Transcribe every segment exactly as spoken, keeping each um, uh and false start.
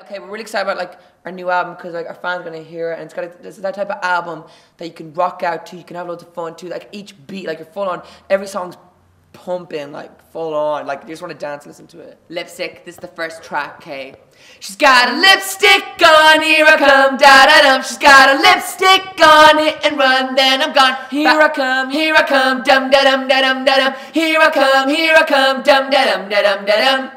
Okay, we're really excited about like our new album because like our fans are gonna hear it, and it's got a, this is that type of album that you can rock out to, you can have loads of fun to. Like each beat, like you're full on, every song's pumping, like full on, like you just want to dance, listen to it. Lipstick, this is the first track, Kay. She's got a lipstick on, here I come, da da dum. She's got a lipstick on, hit and run, then I'm gone. Here I come, here I come, dum da dum da dum da dum. Here I come, here I come, dum da dum da dum da dum.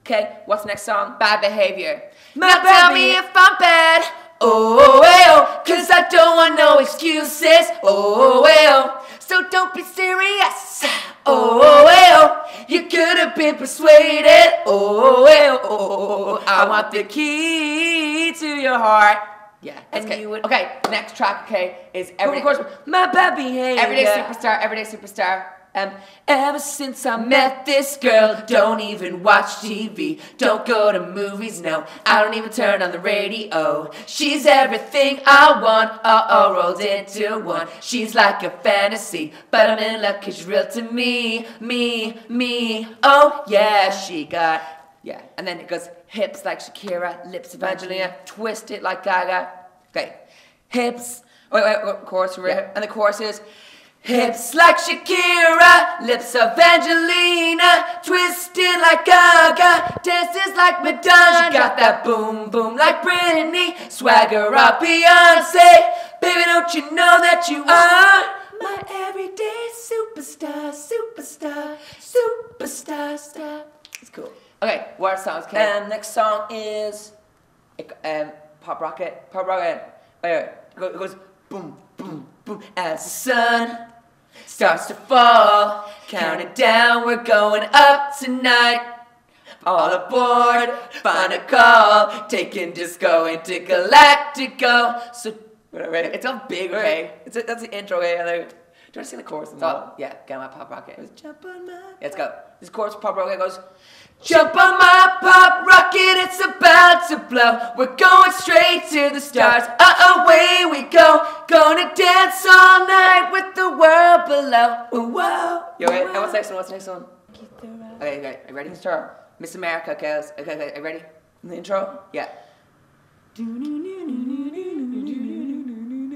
Okay, what's the next song? Bad Behaviour. Now tell me if I'm bad, oh, hey, oh, cause I don't want no excuses, oh, hey, oh, so don't be serious, oh, hey, oh, you could have been persuaded, oh, hey, oh, I want the key to your heart. Yeah, and okay. You would. Okay, next track, okay, is Everyday. Of course, my bad behavior. Everyday Superstar, Everyday Superstar. Um, ever since I met this girl, don't even watch T V, don't go to movies, no, I don't even turn on the radio. She's everything I want, uh-oh, rolled into one. She's like a fantasy, but I'm in love cause she's real to me, me, me, oh yeah, she got, yeah. And then it goes, hips like Shakira, lips of Angelina, twist it like Gaga. Okay, hips, wait, wait, wait, chorus, yeah. And the chorus is, hips like Shakira, lips of Angelina, twisted like Gaga, dances like Madonna. She got that boom boom like Britney, swagger up Beyoncé. Baby, don't you know that you are my everyday superstar, superstar, superstar, star. It's cool. Okay, what songs? And um, next song is um Pop Rocket, Pop Rocket. Wait, wait, it goes boom boom boom as the sun starts to fall, count it down, we're going up tonight. All aboard, find a call, taking disco into galactico. So, it's all big, right? It's a, that's the intro, right? Do you want to sing the chorus? It's all, yeah, get on my Pop Rocket. It jump on my. Let's go. This chorus, Pop Rocket goes, jump on my Pop Rocket, it's about to blow. We're going straight to the stars, uh-oh, away we go. Gonna dance all night with the world below. Ooh, whoa. Yo, wait, what's the next one, what's the next one? Okay, okay, are you ready? Start. Miss America, okay, okay, okay, are you ready? In the intro? Yeah.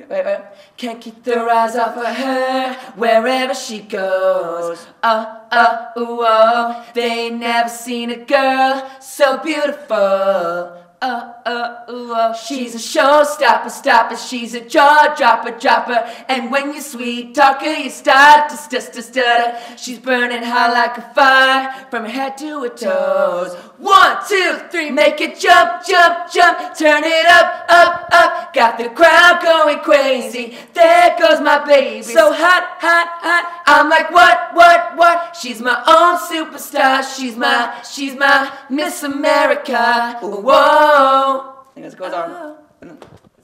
Wait, wait. Can't keep their eyes off of her wherever she goes. Oh, oh, ooh, oh. They ain't never seen a girl so beautiful. Oh, oh, ooh, oh. She's a showstopper, stopper. She's a jaw dropper, dropper. And when you sweet talker, you start to stutter, stutter. She's burning hot like a fire from her head to her toes. One, two, three, make it jump, jump, jump. Turn it up, up, up. Got the crowd going crazy. There goes my baby. So hot, hot, hot. I'm like, what, what, what? She's my own superstar. She's my, she's my Miss America. Whoa. I think this goes on.